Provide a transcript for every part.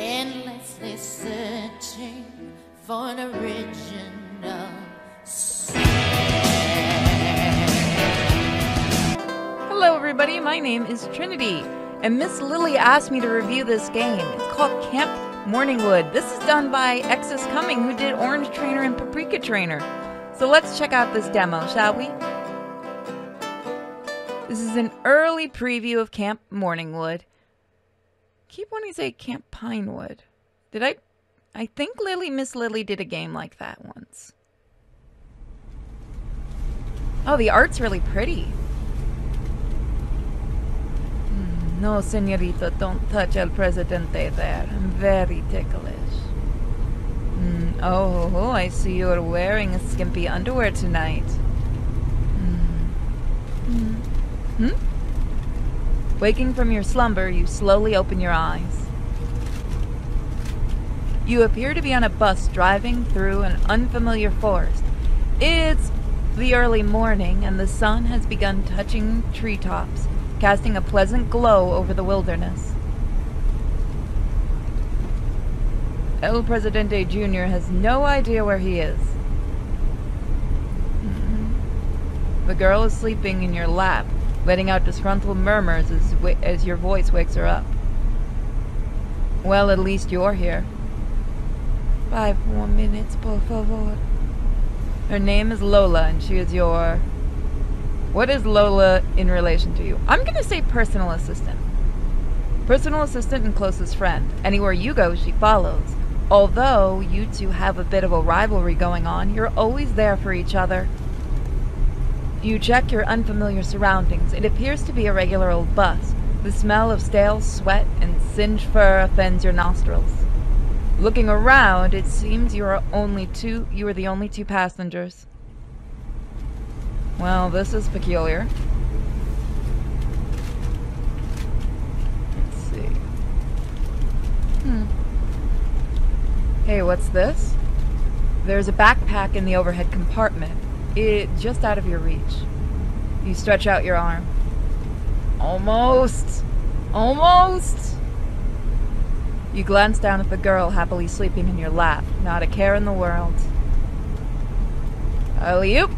endlessly searching for an original song. Hello everybody, my name is Trinity, and Miss Lily asked me to review this game. It's called Camp Mourning Wood. This is done by Exiscomings, who did Orange Trainer and Paprika Trainer. So let's check out this demo, shall we? This is an early preview of Camp Mourning Wood. Keep wanting to say Camp Pinewood. Did I think Miss Lily did a game like that once. Oh, the art's really pretty. No, señorita, don't touch El Presidente there. I'm very ticklish. Oh, I see you're wearing a skimpy underwear tonight. Waking from your slumber, you slowly open your eyes. You appear to be on a bus driving through an unfamiliar forest. It's the early morning, and the sun has begun touching treetops, casting a pleasant glow over the wilderness. El Presidente Jr. has no idea where he is. The girl is sleeping in your lap, letting out disgruntled murmurs as your voice wakes her up. Well, at least you're here. 5 more minutes, por favor. Her name is Lola, and she is your... What is Lola in relation to you? I'm gonna say personal assistant. Personal assistant and closest friend. Anywhere you go, she follows. Although you two have a bit of a rivalry going on, you're always there for each other. You check your unfamiliar surroundings. It appears to be a regular old bus. The smell of stale sweat and singed fur offends your nostrils. Looking around, it seems you are the only two passengers. Well, this is peculiar. Let's see. Hey, what's this? There's a backpack in the overhead compartment. It's just out of your reach. You stretch out your arm. Almost! Almost! You glance down at the girl happily sleeping in your lap. Not a care in the world. Alley-oop!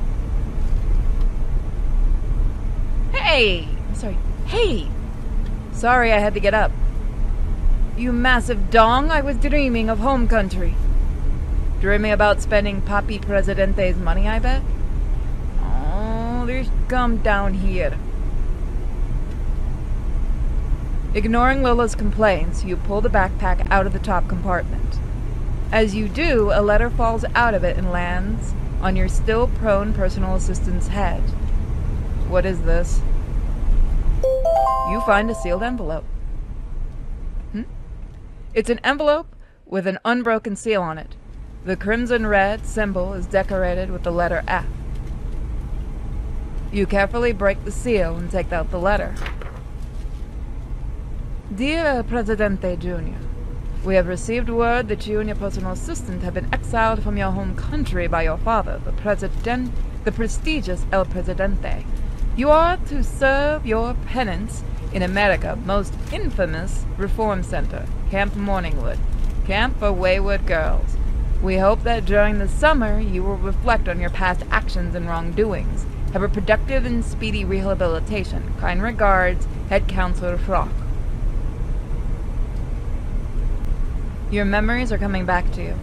Hey! I'm sorry. Hey! Sorry, I had to get up. You massive dong, I was dreaming of home country. Dreaming about spending Papi Presidente's money, I bet? Oh, there's gum down here. Ignoring Lola's complaints, you pull the backpack out of the top compartment. As you do, a letter falls out of it and lands on your still-prone personal assistant's head. What is this? You find a sealed envelope. It's an envelope with an unbroken seal on it. The crimson red symbol is decorated with the letter F. You carefully break the seal and take out the letter. Dear El Presidente Jr., we have received word that you and your personal assistant have been exiled from your home country by your father, the prestigious El Presidente. You are to serve your penance in America's most infamous reform center, Camp Mourning Wood, Camp for Wayward Girls. We hope that during the summer you will reflect on your past actions and wrongdoings. Have a productive and speedy rehabilitation. Kind regards, Head Counselor Frock. Your memories are coming back to you.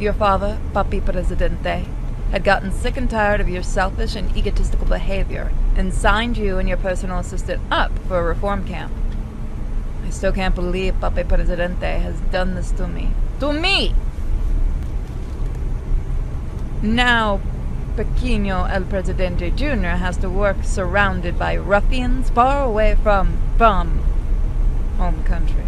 Your father, Papi Presidente, had gotten sick and tired of your selfish and egotistical behavior and signed you and your personal assistant up for a reform camp. I still can't believe Papi Presidente has done this to me. To me! Now, Pequeño El Presidente Jr. has to work surrounded by ruffians far away from home country.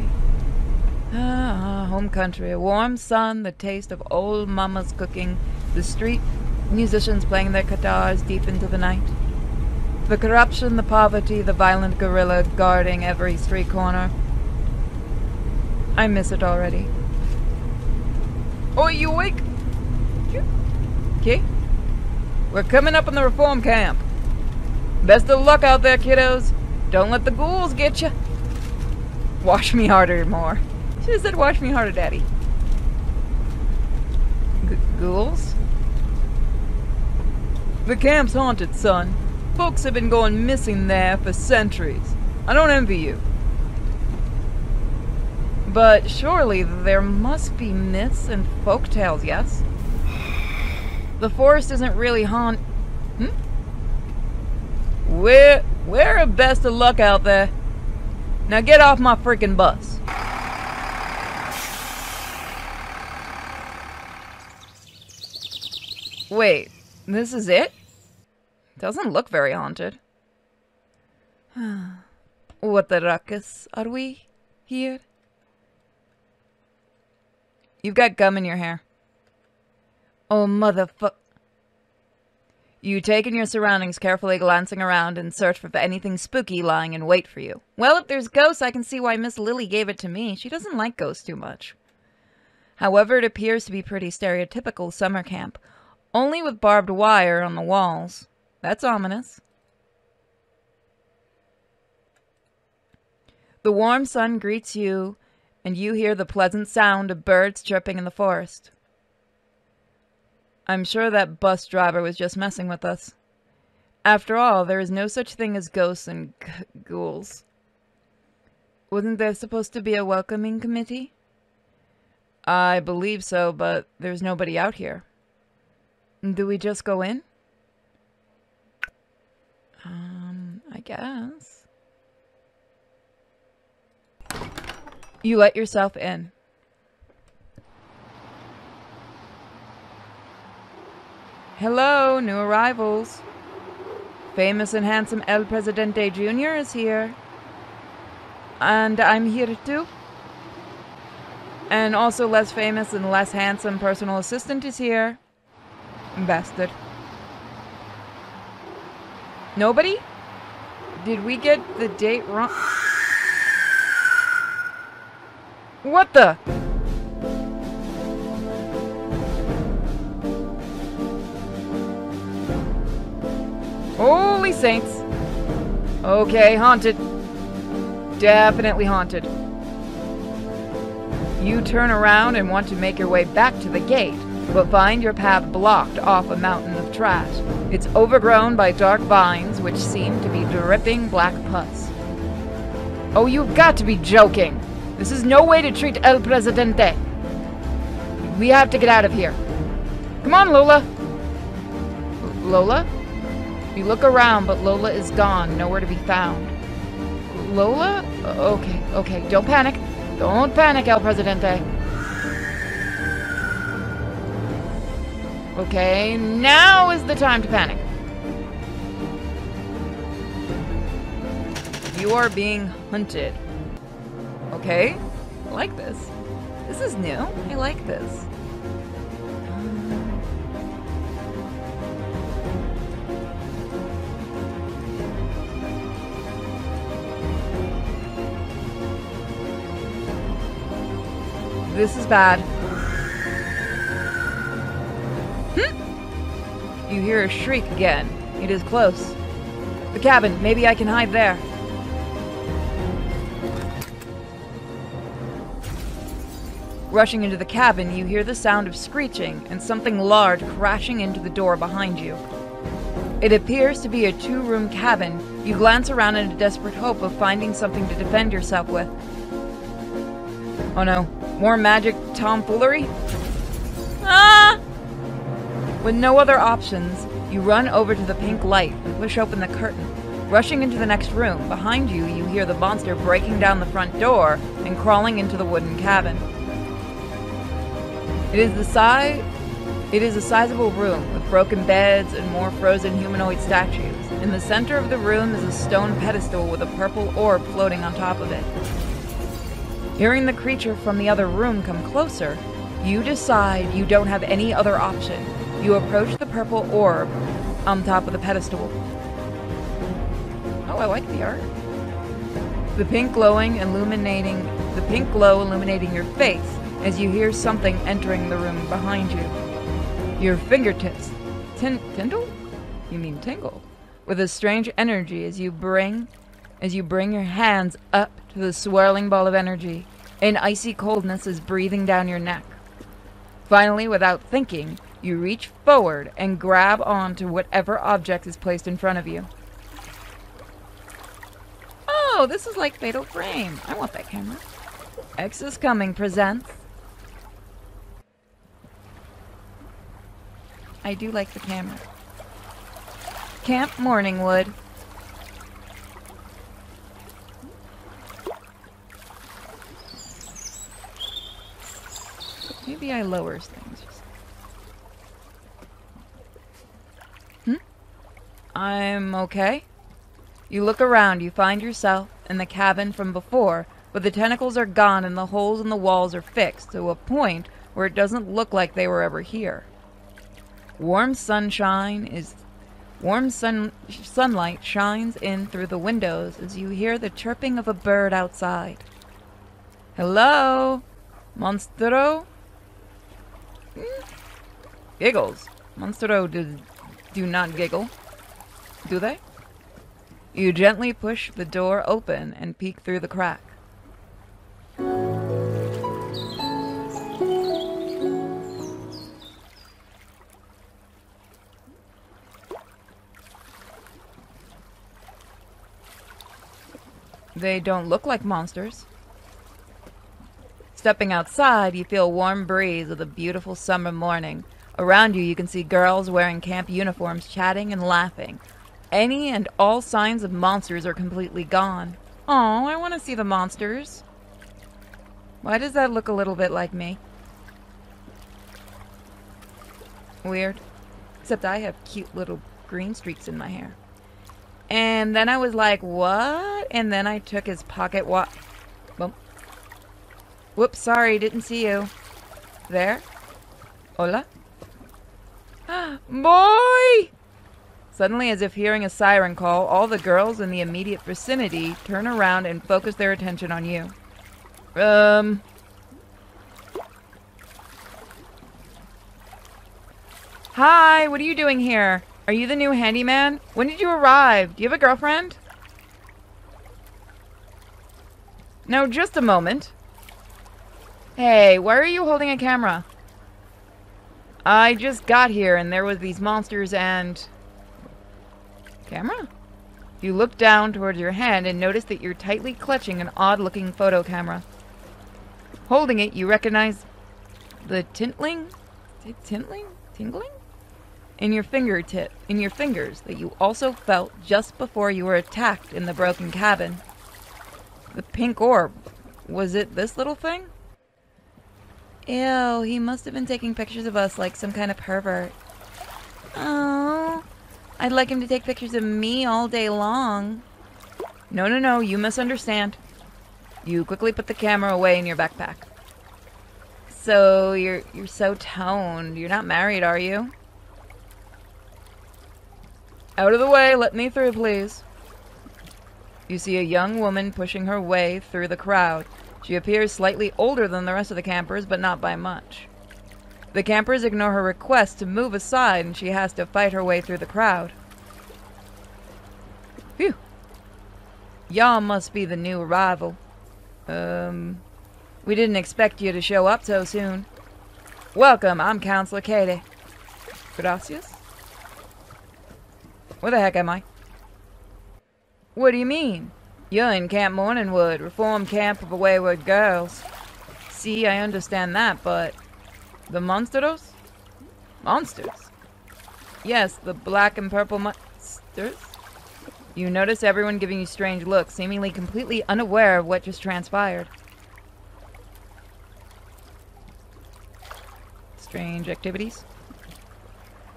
Ah, home country. A warm sun, the taste of old mama's cooking, the street musicians playing their guitars deep into the night. The corruption, the poverty, the violent guerrilla guarding every street corner. I miss it already. Oh, you awake? Okay. We're coming up on the reform camp. Best of luck out there, kiddos. Don't let the ghouls get you. Wash me harder more. She said, "Wash me harder, Daddy." Ghouls? The camp's haunted, son. Folks have been going missing there for centuries. I don't envy you. But surely there must be myths and folktales, yes? The forest isn't really haunted. We're a best of luck out there. Now get off my freaking bus. Wait, this is it? Doesn't look very haunted. What the ruckus are we here? You've got gum in your hair. Oh, motherfuck. You take in your surroundings, carefully glancing around in search for anything spooky lying in wait for you. Well, if there's ghosts, I can see why Miss Lily gave it to me. She doesn't like ghosts too much. However, it appears to be pretty stereotypical summer camp, only with barbed wire on the walls. That's ominous. The warm sun greets you, and you hear the pleasant sound of birds chirping in the forest. I'm sure that bus driver was just messing with us. After all, there is no such thing as ghosts and ghouls. Wasn't there supposed to be a welcoming committee? I believe so, but there's nobody out here. Do we just go in? I guess. You let yourself in. Hello, new arrivals. Famous and handsome El Presidente Jr. is here. And I'm here too. And also less famous and less handsome personal assistant is here. Bastard. Nobody? Did we get the date wrong? What the? Holy saints. Okay, haunted. Definitely haunted. You turn around and want to make your way back to the gate, but find your path blocked off a mountain of trash. It's overgrown by dark vines, which seem to be dripping black pus. Oh, you've got to be joking. This is no way to treat El Presidente. We have to get out of here. Come on, Lola. Lola? You look around, but Lola is gone, nowhere to be found. Lola? Okay, okay, don't panic. Don't panic, El Presidente. Okay, now is the time to panic. You are being hunted. Okay, I like this. This is new, I like this. This is bad. You hear a shriek again. It is close. The cabin. Maybe I can hide there. Rushing into the cabin, you hear the sound of screeching and something large crashing into the door behind you. It appears to be a two-room cabin. You glance around in a desperate hope of finding something to defend yourself with. Oh no. More magic tomfoolery? Ah! With no other options, you run over to the pink light and push open the curtain. Rushing into the next room, behind you, you hear the monster breaking down the front door and crawling into the wooden cabin. It is a sizable room with broken beds and more frozen humanoid statues. In the center of the room is a stone pedestal with a purple orb floating on top of it. Hearing the creature from the other room come closer, you decide you don't have any other option. You approach the purple orb on top of the pedestal. Oh, I like the art. The pink glow illuminating your face as you hear something entering the room behind you. Your fingertips tingle? You mean tingle? With a strange energy as you bring your hands up to the swirling ball of energy. An icy coldness is breathing down your neck. Finally, without thinking, you reach forward and grab onto whatever object is placed in front of you. Oh, this is like Fatal Frame. I want that camera. Exiscomings presents... I do like the camera. Camp Mourning Wood. Maybe I lower things. I'm okay. You look around, you find yourself in the cabin from before, but the tentacles are gone and the holes in the walls are fixed to a point where it doesn't look like they were ever here. Warm sunlight shines in through the windows as you hear the chirping of a bird outside. Hello, Monstro? Giggles. Monstro do not giggle. Do they? You gently push the door open and peek through the crack. They don't look like monsters. Stepping outside, you feel a warm breeze of the beautiful summer morning. Around you, you can see girls wearing camp uniforms chatting and laughing. Any and all signs of monsters are completely gone. Oh, I want to see the monsters. Why does that look a little bit like me? Weird. Except I have cute little green streaks in my hair. And then I was like, what? And then I took his pocket watch. Bump. Whoops, sorry, didn't see you. There? Hola? Boy! Suddenly, as if hearing a siren call, all the girls in the immediate vicinity turn around and focus their attention on you. Hi, what are you doing here? Are you the new handyman? When did you arrive? Do you have a girlfriend? No, just a moment. Hey, why are you holding a camera? I just got here, and there was these monsters and... Camera? You look down towards your hand and notice that you're tightly clutching an odd-looking photo camera. Holding it, you recognize the tingling? In your fingers that you also felt just before you were attacked in the broken cabin. The pink orb. Was it this little thing? Ew, he must have been taking pictures of us like some kind of pervert. Oh, I'd like him to take pictures of me all day long. No, you misunderstand. You quickly put the camera away in your backpack. So, you're so toned. You're not married, are you? Out of the way, let me through, please. You see a young woman pushing her way through the crowd. She appears slightly older than the rest of the campers, but not by much. The campers ignore her request to move aside, and she has to fight her way through the crowd. Phew. Y'all must be the new arrival. We didn't expect you to show up so soon. Welcome, I'm Counselor Katie. Gracias? Where the heck am I? What do you mean? You're in Camp Mourning Wood, reform camp of the wayward girls. See, I understand that, but... The monsteros? Monsters? Yes, the black and purple monsters? You notice everyone giving you strange looks, seemingly completely unaware of what just transpired. Strange activities?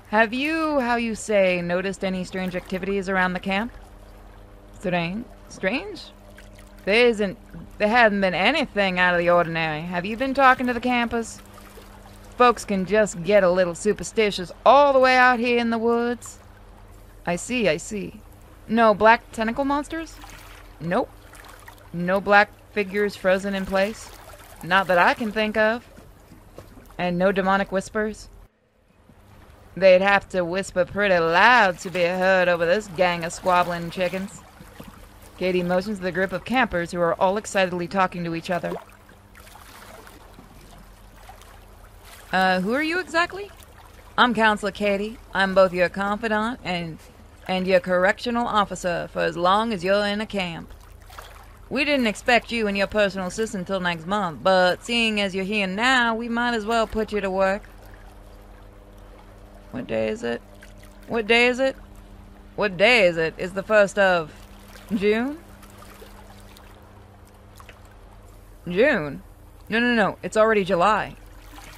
Have you, how you say, noticed any strange activities around the camp? Strange? There hasn't been anything out of the ordinary. Have you been talking to the campers? Folks can just get a little superstitious all the way out here in the woods. I see. No black tentacle monsters? Nope. No black figures frozen in place? Not that I can think of. And no demonic whispers? They'd have to whisper pretty loud to be heard over this gang of squabbling chickens. Katie motions to the group of campers who are all excitedly talking to each other. Who are you exactly? I'm Counselor Katie. I'm both your confidant and your correctional officer for as long as you're in a camp. We didn't expect you and your personal assistant until next month, but seeing as you're here now, we might as well put you to work. What day is it? What day is it? What day is it? It's the 1st of June? June? No, it's already July.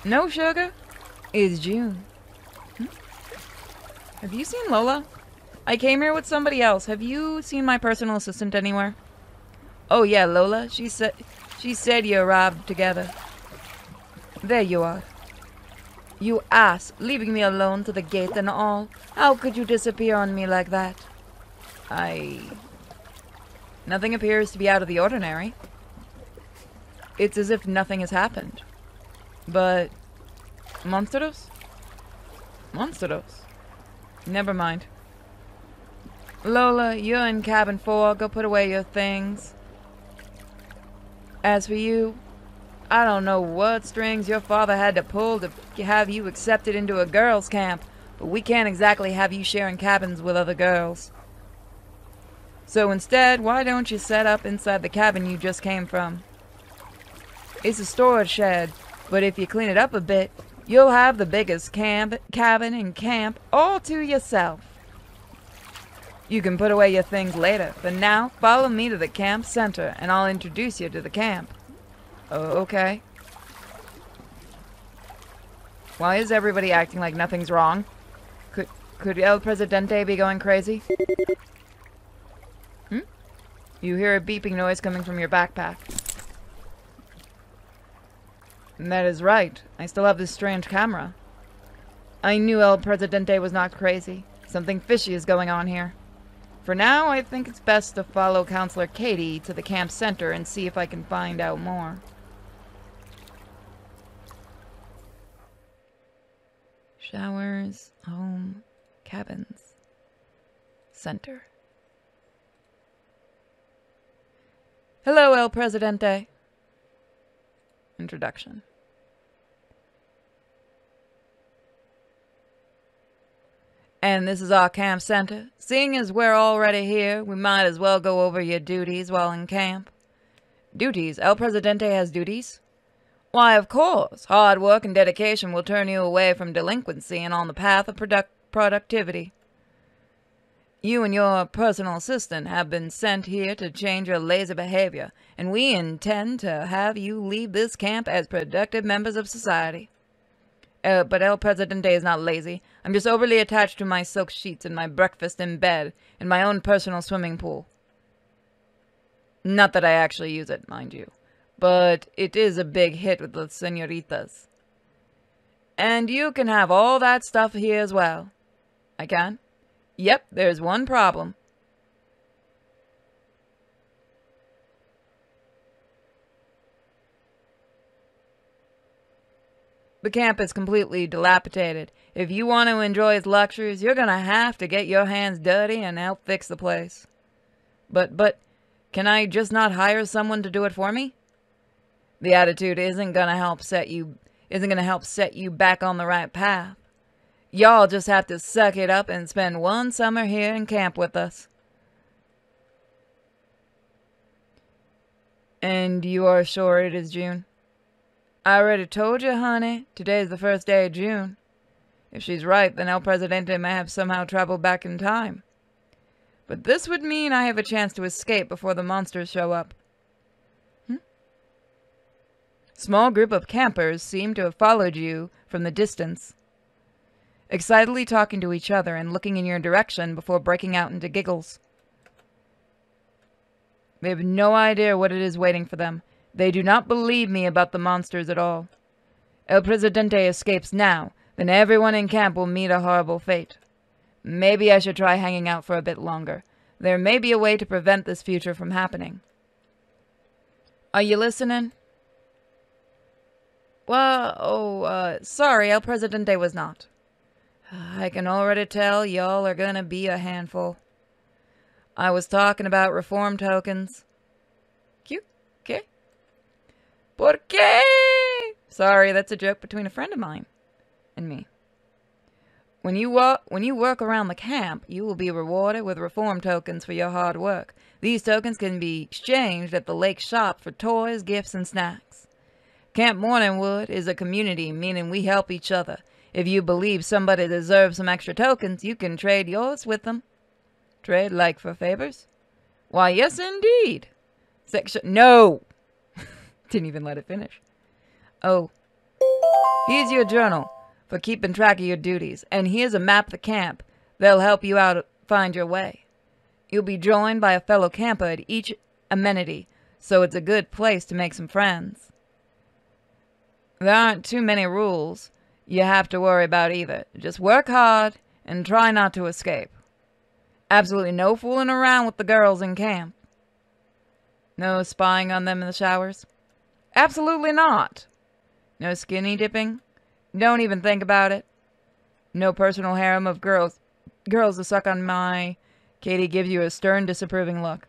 No, sugar, it's June. Have you seen Lola? I came here with somebody else. Have you seen my personal assistant anywhere? Oh yeah, Lola. She said you arrived together. There you are. You ass, leaving me alone to the gate and all. How could you disappear on me like that? Nothing appears to be out of the ordinary. It's as if nothing has happened. But... monstruos? Monstruos? Never mind. Lola, you're in cabin 4. Go put away your things. As for you, I don't know what strings your father had to pull to have you accepted into a girls' camp, but we can't exactly have you sharing cabins with other girls. So instead, why don't you set up inside the cabin you just came from? It's a storage shed, but if you clean it up a bit, you'll have the biggest cabin in camp all to yourself. You can put away your things later, but now follow me to the camp center and I'll introduce you to the camp. Oh, okay. Why is everybody acting like nothing's wrong? Could El Presidente be going crazy? Hmm? You hear a beeping noise coming from your backpack. And that is right. I still have this strange camera. I knew El Presidente was not crazy. Something fishy is going on here. For now, I think it's best to follow Counselor Katie to the camp center and see if I can find out more. Showers, home, cabins, center. Hello, El Presidente. Introduction. And this is our camp center. Seeing as we're already here, we might as well go over your duties while in camp. Duties? El Presidente has duties? Why, of course. Hard work and dedication will turn you away from delinquency and on the path of productivity. You and your personal assistant have been sent here to change your lazy behavior, and we intend to have you leave this camp as productive members of society. But El Presidente is not lazy. I'm just overly attached to my silk sheets and my breakfast in bed and my own personal swimming pool. Not that I actually use it, mind you, but it is a big hit with the senoritas. And you can have all that stuff here as well. I can? Yep, there's one problem. The camp is completely dilapidated. If you want to enjoy its luxuries, you're gonna have to get your hands dirty and help fix the place. But, can I just not hire someone to do it for me? The attitude isn't gonna help set you back on the right path. Y'all just have to suck it up and spend one summer here in camp with us. And you are sure it is June? I already told you, honey. Today's the 1st day of June. If she's right, then El Presidente may have somehow traveled back in time. But this would mean I have a chance to escape before the monsters show up. Small group of campers seem to have followed you from the distance, excitedly talking to each other and looking in your direction before breaking out into giggles. They have no idea what it is waiting for them. They do not believe me about the monsters at all. El Presidente escapes now, then everyone in camp will meet a horrible fate. Maybe I should try hanging out for a bit longer. There may be a way to prevent this future from happening. Are you listening? Well, sorry, El Presidente was not. I can already tell y'all are gonna be a handful. I was talking about reform tokens. ¿Por qué? Sorry, that's a joke between a friend of mine and me. When you work around the camp, you will be rewarded with reform tokens for your hard work. These tokens can be exchanged at the lake shop for toys, gifts, and snacks. Camp Mourning Wood is a community, meaning we help each other. If you believe somebody deserves some extra tokens, you can trade yours with them. Trade like for favors? Why, yes, indeed. Section... No! Didn't even let it finish. Oh. Here's your journal for keeping track of your duties. And here's a map of the camp. They'll help you out find your way. You'll be joined by a fellow camper at each amenity, so it's a good place to make some friends. There aren't too many rules you have to worry about either. Just work hard and try not to escape. Absolutely no fooling around with the girls in camp. No spying on them in the showers? Absolutely not. No skinny dipping? Don't even think about it. No personal harem of girls to suck on my... Katie gives you a stern, disapproving look.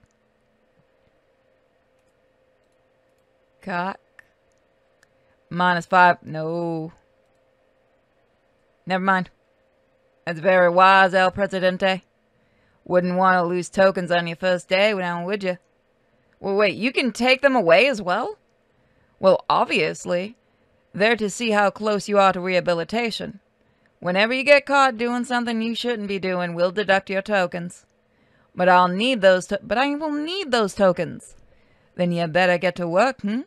Cock. -5. No. Never mind. That's very wise, El Presidente. Wouldn't want to lose tokens on your first day, now would you? Well, wait, you can take them away as well? Well, obviously. They're to see how close you are to rehabilitation. Whenever you get caught doing something you shouldn't be doing, we'll deduct your tokens. But I'll need those tokens. Then you better get to work, hmm?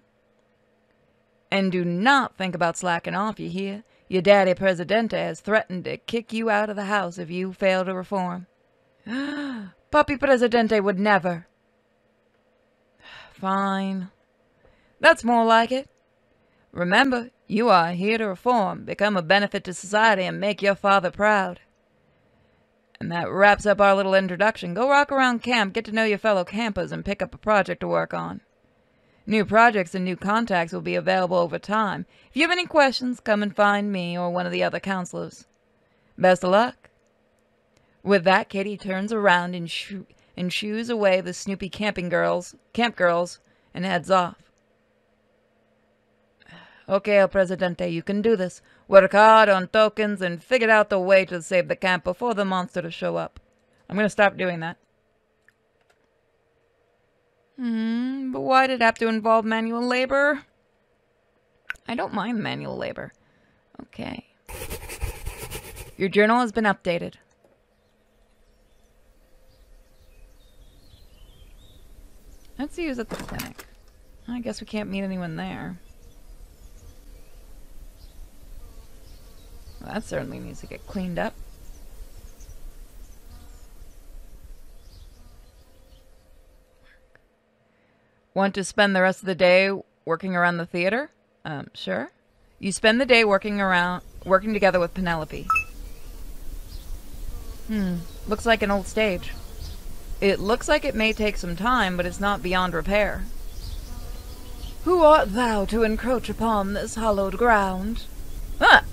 And do not think about slacking off, you hear? Your daddy Presidente has threatened to kick you out of the house if you fail to reform. Papi Presidente would never. Fine. That's more like it. Remember, you are here to reform, become a benefit to society, and make your father proud. And that wraps up our little introduction. Go rock around camp, get to know your fellow campers, and pick up a project to work on. New projects and new contacts will be available over time. If you have any questions, come and find me or one of the other counselors. Best of luck. With that, Katie turns around and shoos away the snoopy camp girls, and heads off. Okay, El Presidente, you can do this. Work hard on tokens and figure out the way to save the camp before the monsters show up. I'm going to stop doing that. But why did it have to involve manual labor? I don't mind manual labor. Okay. Your journal has been updated. Let's see who's at the clinic. I guess we can't meet anyone there. Well, that certainly needs to get cleaned up. Want to spend the rest of the day working around the theater? Sure. You spend the day working together with Penelope. Looks like an old stage. It looks like it may take some time, but it's not beyond repair. Who art thou to encroach upon this hallowed ground? Ah!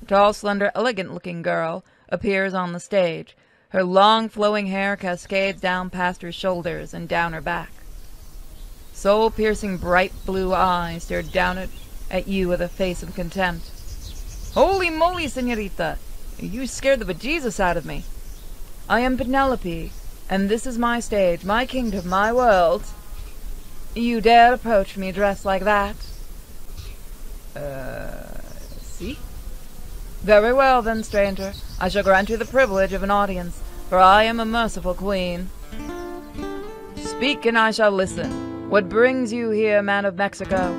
A tall, slender, elegant-looking girl appears on the stage. Her long, flowing hair cascades down past her shoulders and down her back. Soul-piercing, bright blue eyes stare down at you with a face of contempt. Holy moly, senorita! You scared the bejesus out of me. I am Penelope, and this is my stage, my kingdom, my world. You dare approach me dressed like that? See? Very well, then, stranger. I shall grant you the privilege of an audience, for I am a merciful queen. Speak, and I shall listen. What brings you here, man of Mexico?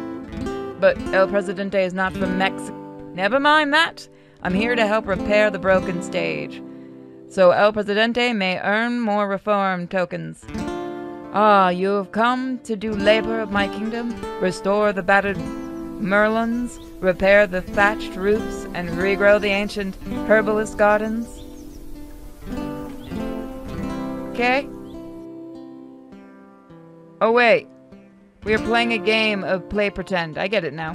But El Presidente is not from Mexico. Never mind that. I'm here to help repair the broken stage, so El Presidente may earn more reform tokens. Ah, you have come to do labor of my kingdom, restore the battered merlons, repair the thatched roofs, and regrow the ancient herbalist gardens. Okay? Oh wait, we are playing a game of play pretend. I get it now.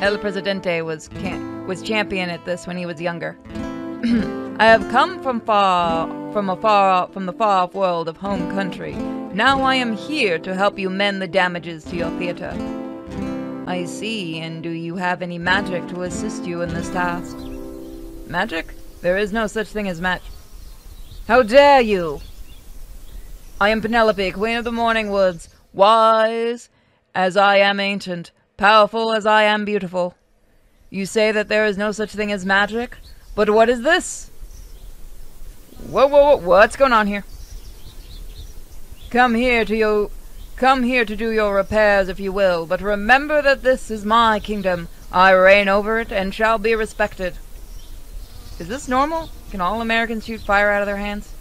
El Presidente was champion at this when he was younger. I have come from the far off world of home country. Now I am here to help you mend the damages to your theater. I see, and do you have any magic to assist you in this task? Magic? There is no such thing as magic. How dare you! I am Penelope, Queen of the Morning Woods, wise as I am ancient, powerful as I am beautiful. You say that there is no such thing as magic, but what is this? Whoa, whoa, whoa, what's going on here? Come here to do your repairs, if you will, but remember that this is my kingdom. I reign over it and shall be respected. Is this normal? Can all Americans shoot fire out of their hands?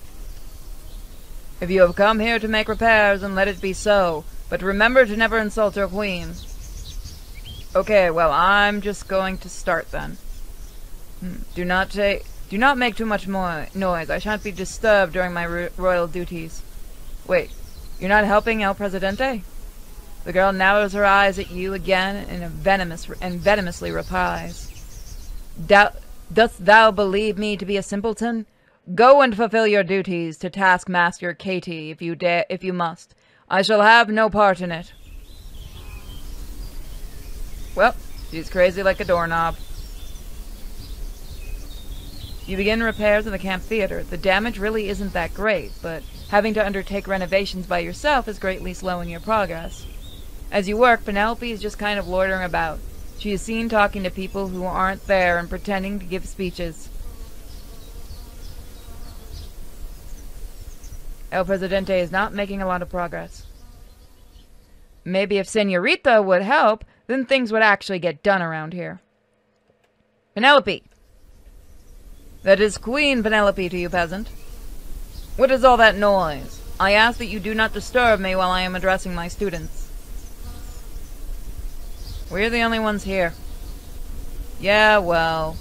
If you have come here to make repairs, then let it be so, but remember to never insult your queen. Okay, well, I'm just going to start then. Do not make too much noise. I shan't be disturbed during my royal duties. Wait. You're not helping El Presidente? The girl narrows her eyes at you again and venomously replies. Dost thou believe me to be a simpleton? Go and fulfill your duties to Taskmaster Katie if you must. I shall have no part in it. Well, she's crazy like a doorknob. You begin repairs in the camp theater. The damage really isn't that great, but having to undertake renovations by yourself is greatly slowing your progress. As you work, Penelope is just kind of loitering about. She is seen talking to people who aren't there and pretending to give speeches. El Presidente is not making a lot of progress. Maybe if Senorita would help, then things would actually get done around here. Penelope! That is Queen Penelope to you, peasant. What is all that noise? I ask that you do not disturb me while I am addressing my students. We're the only ones here. Yeah, well.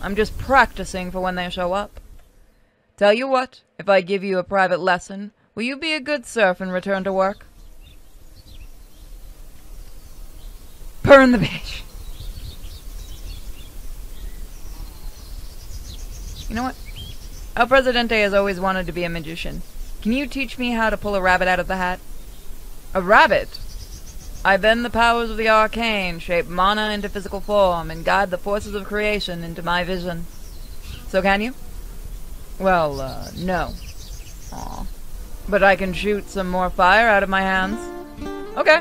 I'm just practicing for when they show up. Tell you what, if I give you a private lesson, will you be a good serf and return to work? Burn the bitch. You know what? El Presidente has always wanted to be a magician. Can you teach me how to pull a rabbit out of the hat? A rabbit? I bend the powers of the arcane, shape mana into physical form, and guide the forces of creation into my vision. So can you? Well, no. Aw. But I can shoot some more fire out of my hands. Okay.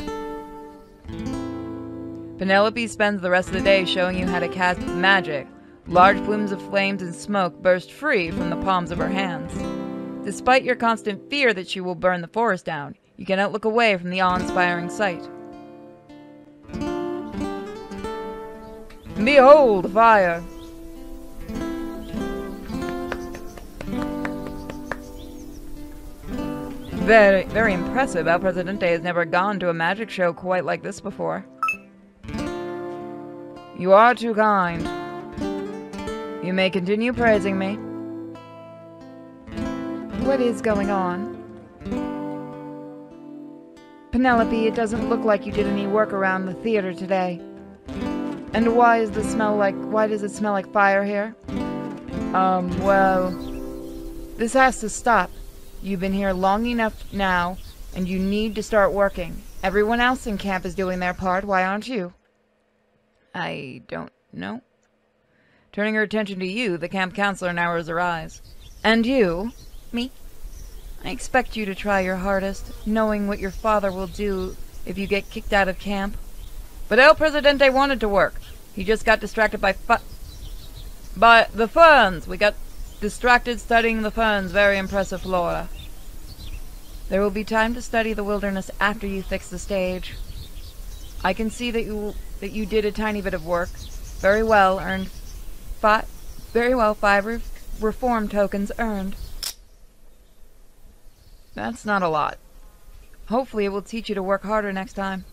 Penelope spends the rest of the day showing you how to cast magic. Large plumes of flames and smoke burst free from the palms of her hands. Despite your constant fear that she will burn the forest down, you cannot look away from the awe-inspiring sight. Behold, fire! Very, very impressive. El Presidente has never gone to a magic show quite like this before. You are too kind. You may continue praising me. What is going on? Penelope, it doesn't look like you did any work around the theater today. And why does it smell like fire here? Well, this has to stop. You've been here long enough now, and you need to start working. Everyone else in camp is doing their part, why aren't you? I don't know. Turning her attention to you, the camp counselor narrows her eyes. And you? Me? I expect you to try your hardest, knowing what your father will do if you get kicked out of camp. But El Presidente wanted to work. He just got distracted by the ferns. We got distracted studying the ferns. Very impressive flora. There will be time to study the wilderness after you fix the stage. I can see that you did a tiny bit of work. Very well earned. Five reform tokens earned. That's not a lot. Hopefully it will teach you to work harder next time.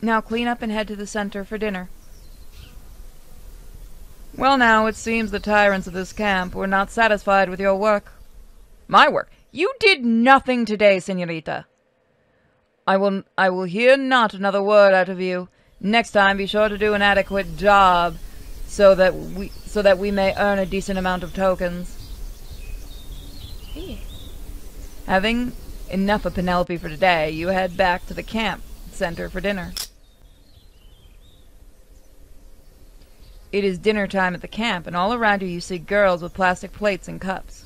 Now clean up and head to the center for dinner. Well now, it seems the tyrants of this camp were not satisfied with your work. My work? You did nothing today, senorita. I will hear not another word out of you. Next time be sure to do an adequate job. So that we may earn a decent amount of tokens. Hey. Having enough of Penelope for today, you head back to the camp center for dinner. It is dinner time at the camp, and all around you see girls with plastic plates and cups.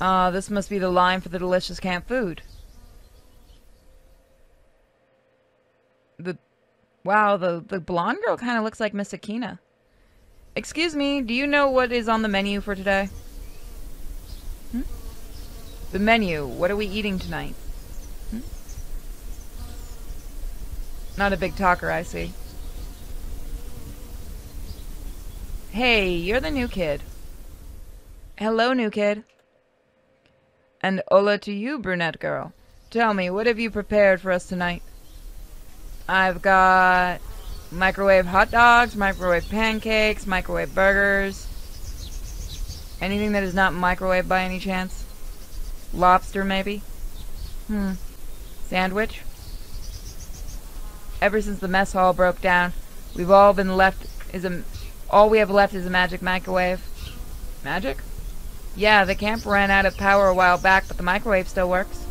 Ah, this must be the line for the delicious camp food. Wow, the blonde girl kind of looks like Miss Akina. Excuse me, do you know what is on the menu for today? Hmm? The menu, what are we eating tonight? Hmm? Not a big talker, I see. Hey, you're the new kid. Hello, new kid. And hola to you, brunette girl. Tell me, what have you prepared for us tonight? I've got microwave hot dogs, microwave pancakes, microwave burgers. Anything that is not microwave by any chance? Lobster, maybe? Sandwich? Ever since the mess hall broke down, we've all been left is a... All we have left is a magic microwave. Magic? Yeah, the camp ran out of power a while back, but the microwave still works.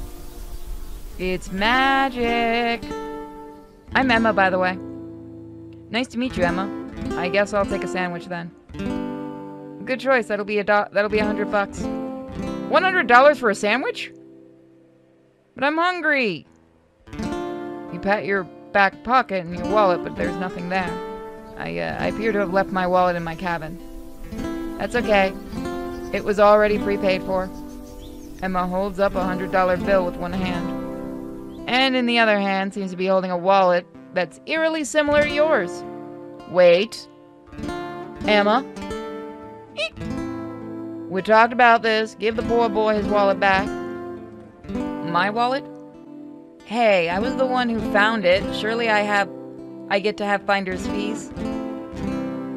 It's magic! I'm Emma, by the way. Nice to meet you, Emma. I guess I'll take a sandwich then. Good choice. That'll be $100. $100 for a sandwich? But I'm hungry. You pat your back pocket and your wallet, but there's nothing there. I appear to have left my wallet in my cabin. That's okay. It was already prepaid for. Emma holds up a $100 bill with one hand. And in the other hand, seems to be holding a wallet that's eerily similar to yours. Wait. Emma. Eek. We talked about this. Give the poor boy his wallet back. My wallet? Hey, I was the one who found it. Surely I get to have finder's fees.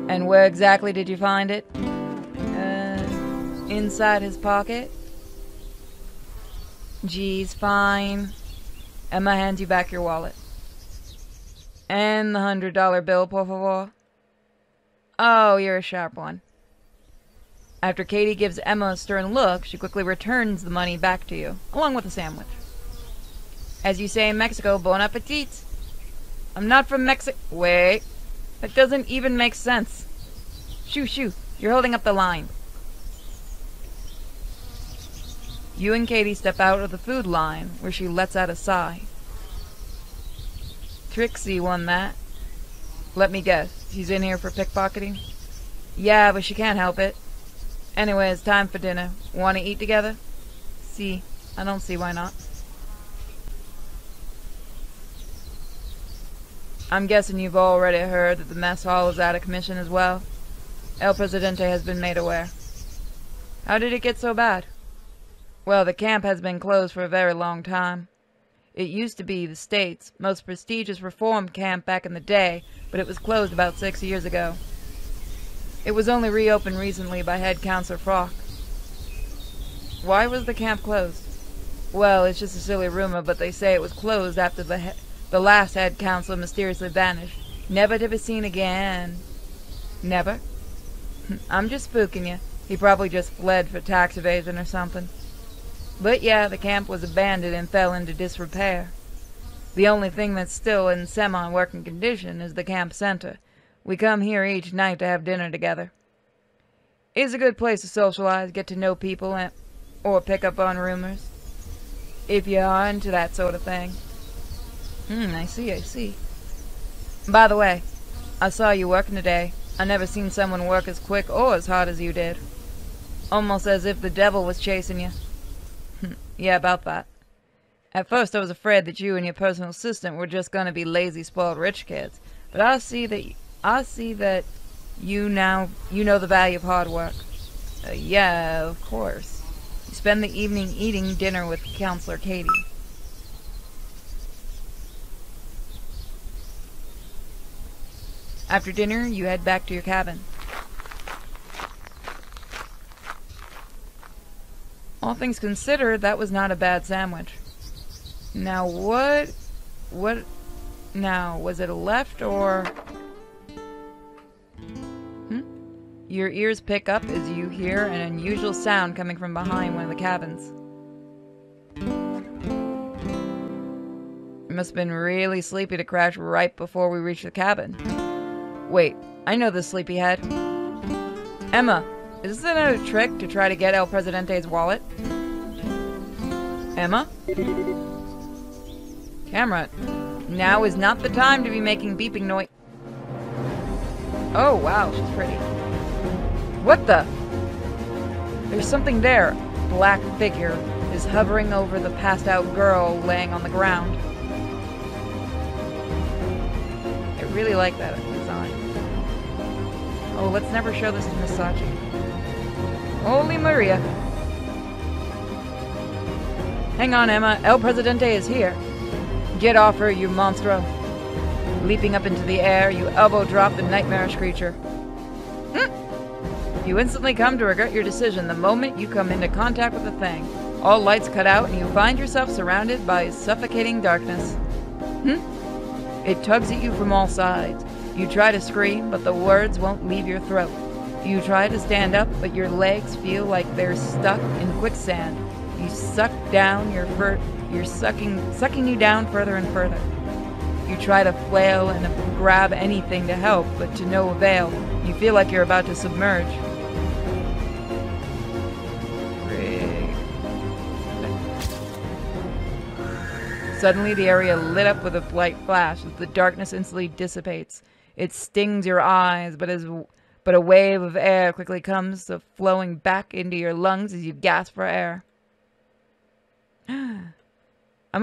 And where exactly did you find it? Inside his pocket? Geez, fine. Emma hands you back your wallet. And the $100 bill, por favor. Oh, you're a sharp one. After Katie gives Emma a stern look, she quickly returns the money back to you, along with a sandwich. As you say in Mexico, bon appetit. I'm not from Mexico. Wait. That doesn't even make sense. Shoo. You're holding up the line. You and Katie step out of the food line, where she lets out a sigh. Trixie won that. Let me guess, she's in here for pickpocketing? Yeah, but she can't help it. Anyway, it's time for dinner. Want to eat together? See, I don't see why not. I'm guessing you've already heard that the mess hall is out of commission as well. El Presidente has been made aware. How did it get so bad? Well, the camp has been closed for a very long time. It used to be the state's most prestigious reform camp back in the day, but it was closed about 6 years ago. It was only reopened recently by Head Counselor Frock. Why was the camp closed? Well, it's just a silly rumor, but they say it was closed after the last head counselor mysteriously vanished, never to be seen again. Never? I'm just spooking you. He probably just fled for tax evasion or something. But yeah, the camp was abandoned and fell into disrepair. The only thing that's still in semi-working condition is the camp center. We come here each night to have dinner together. It's a good place to socialize, get to know people, or pick up on rumors. If you are into that sort of thing. I see. By the way, I saw you working today. I never seen someone work as quick or as hard as you did. Almost as if the devil was chasing you. Yeah, about that. At first I was afraid that you and your personal assistant were just going to be lazy, spoiled rich kids. But I see that you know the value of hard work. Yeah, of course. You spend the evening eating dinner with Counselor Katie. After dinner, you head back to your cabin. All things considered, that was not a bad sandwich. Now what... Now, was it a left or... Your ears pick up as you hear an unusual sound coming from behind one of the cabins. must have been really sleepy to crash right before we reached the cabin. Wait, I know this sleepyhead. Emma, is this another trick to try to get El Presidente's wallet? Emma? Camera, now is not the time to be making beeping noise. Oh wow, she's pretty. What the? There's something there. Black figure is hovering over the passed out girl laying on the ground. I really like that design. Oh, let's never show this to Misaki. Holy Maria. Hang on, Emma. El Presidente is here. Get off her, you monstro. Leaping up into the air, you elbow drop the nightmarish creature. You instantly come to regret your decision the moment you come into contact with the thing. All lights cut out and you find yourself surrounded by suffocating darkness. It tugs at you from all sides. You try to scream, but the words won't leave your throat. You try to stand up, but your legs feel like they're stuck in quicksand. You suck down your sucking you down further and further. You try to flail and grab anything to help, but to no avail. You feel like you're about to submerge. Suddenly, the area lit up with a bright flash as the darkness instantly dissipates. It stings your eyes, but a wave of air quickly comes flowing back into your lungs as you gasp for air. I'm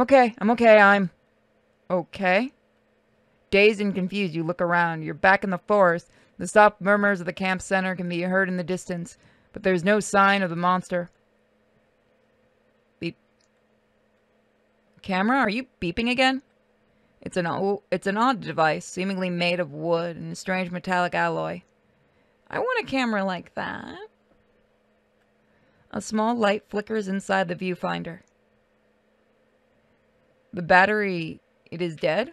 okay. Dazed and confused, you look around. You're back in the forest. The soft murmurs of the camp center can be heard in the distance, but there's no sign of the monster. Beep. Camera, are you beeping again? It's an odd device, seemingly made of wood and a strange metallic alloy. I want a camera like that. A small light flickers inside the viewfinder. The battery... It is dead?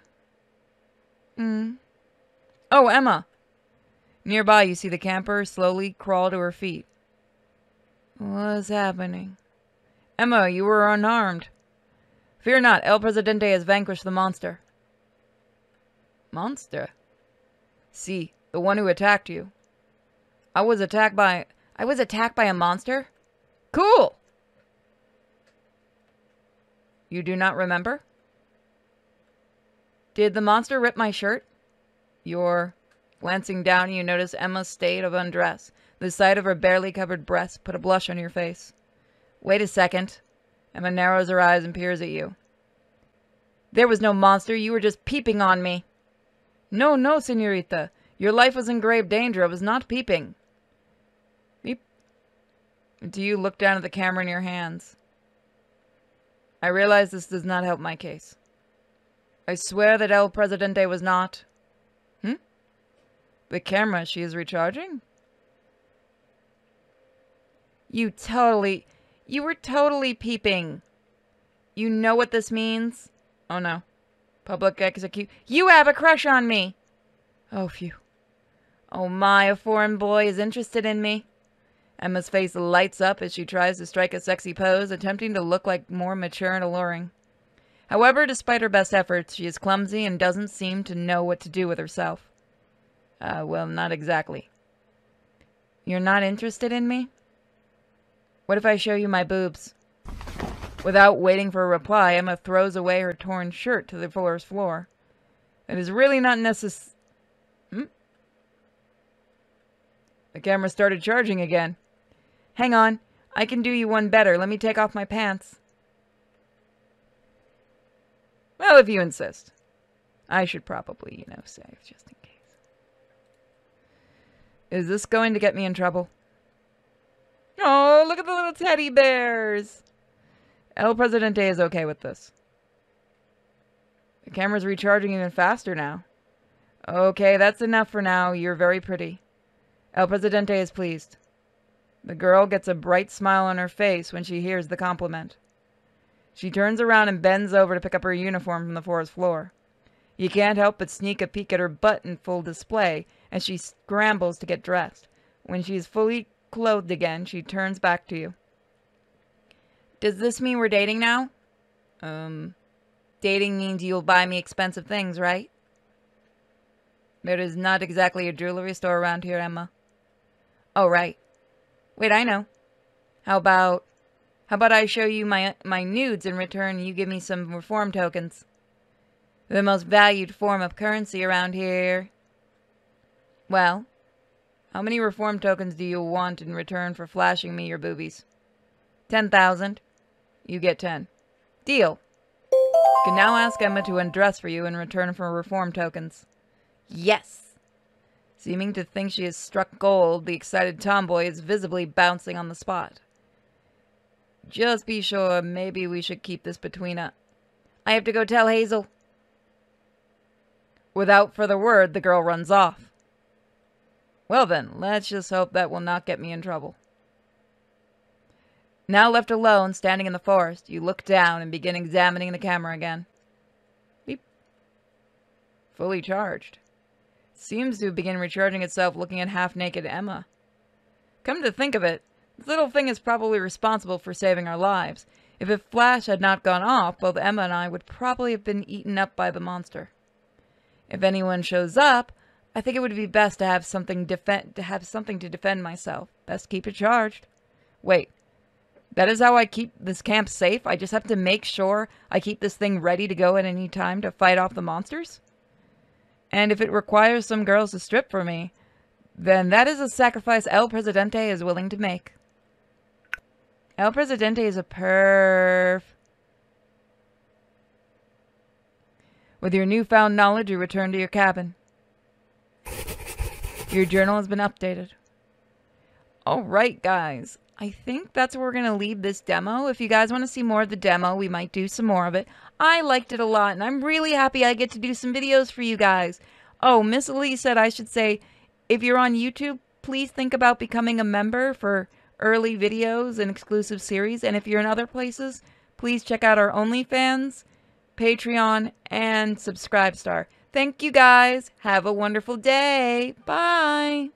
Oh, Emma! Nearby, you see the camper slowly crawl to her feet. What is happening? Emma, you were unarmed. Fear not, El Presidente has vanquished the monster. Monster? See, the one who attacked you. I was attacked by a monster? Cool! You do not remember? Did the monster rip my shirt? You're glancing down, you notice Emma's state of undress. The sight of her barely covered breasts put a blush on your face. Wait a second. Emma narrows her eyes and peers at you. There was no monster. You were just peeping on me. No, no, senorita. Your life was in grave danger. I was not peeping. Beep. Do you look down at the camera in your hands? I realize this does not help my case. I swear that El Presidente was not... The camera she is recharging? You were totally peeping. You know what this means? Oh no. Public execute... You have a crush on me! Oh, phew. Oh my, a foreign boy is interested in me. Emma's face lights up as she tries to strike a sexy pose, attempting to look like more mature and alluring. However, despite her best efforts, she is clumsy and doesn't seem to know what to do with herself. Well, not exactly. You're not interested in me? What if I show you my boobs? Without waiting for a reply, Emma throws away her torn shirt to the forest floor. It is really not necessary. The camera started charging again. Hang on, I can do you one better. Let me take off my pants. Well, if you insist. I should probably, save just in case. Is this going to get me in trouble? Oh, look at the little teddy bears! El Presidente is okay with this. The camera's recharging even faster now. Okay, that's enough for now. You're very pretty. El Presidente is pleased. The girl gets a bright smile on her face when she hears the compliment. She turns around and bends over to pick up her uniform from the forest floor. You can't help but sneak a peek at her butt in full display as she scrambles to get dressed. When she is fully clothed again, she turns back to you. Does this mean we're dating now? Dating means you'll buy me expensive things, right? There is not exactly a jewelry store around here, Emma. Oh, right. Wait, I know. How about I show you my nudes in return you give me some reform tokens? The most valued form of currency around here. Well, how many reform tokens do you want in return for flashing me your boobies? 10,000. You get 10. Deal. You can now ask Emma to undress for you in return for reform tokens. Yes! Seeming to think she has struck gold, the excited tomboy is visibly bouncing on the spot. Just be sure, maybe we should keep this between us. I have to go tell Hazel. Without further word, the girl runs off. Well then, let's just hope that will not get me in trouble. Now left alone, standing in the forest, you look down and begin examining the camera again. Beep. Fully charged. Seems to begin recharging itself looking at half-naked Emma. Come to think of it, this little thing is probably responsible for saving our lives. If a flash had not gone off, both Emma and I would probably have been eaten up by the monster. If anyone shows up, I think it would be best to have something to defend myself. Best keep it charged. Wait, that is how I keep this camp safe? I just have to make sure I keep this thing ready to go at any time to fight off the monsters? And if it requires some girls to strip for me, then that is a sacrifice El Presidente is willing to make. El Presidente is a perv. With your newfound knowledge, you return to your cabin. Your journal has been updated. Alright, guys. I think that's where we're going to leave this demo. If you guys want to see more of the demo, we might do some more of it. I liked it a lot, and I'm really happy I get to do some videos for you guys. Oh, Miss Lee said I should say, if you're on YouTube, please think about becoming a member for early videos and exclusive series. And if you're in other places, please check out our OnlyFans, Patreon, and Subscribe Star. Thank you, guys. Have a wonderful day. Bye.